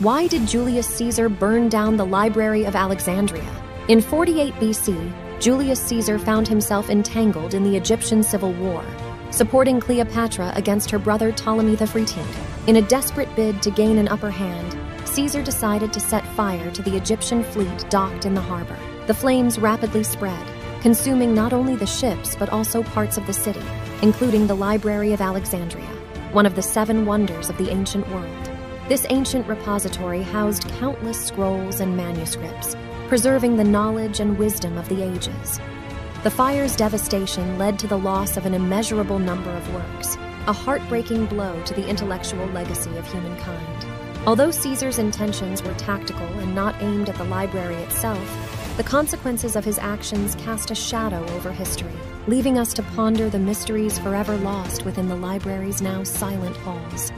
Why did Julius Caesar burn down the Library of Alexandria? In 48 BC, Julius Caesar found himself entangled in the Egyptian civil war, supporting Cleopatra against her brother Ptolemy XIII. In a desperate bid to gain an upper hand, Caesar decided to set fire to the Egyptian fleet docked in the harbor. The flames rapidly spread, consuming not only the ships but also parts of the city, including the Library of Alexandria, one of the seven wonders of the ancient world. This ancient repository housed countless scrolls and manuscripts, preserving the knowledge and wisdom of the ages. The fire's devastation led to the loss of an immeasurable number of works, a heartbreaking blow to the intellectual legacy of humankind. Although Caesar's intentions were tactical and not aimed at the library itself, the consequences of his actions cast a shadow over history, leaving us to ponder the mysteries forever lost within the library's now silent halls.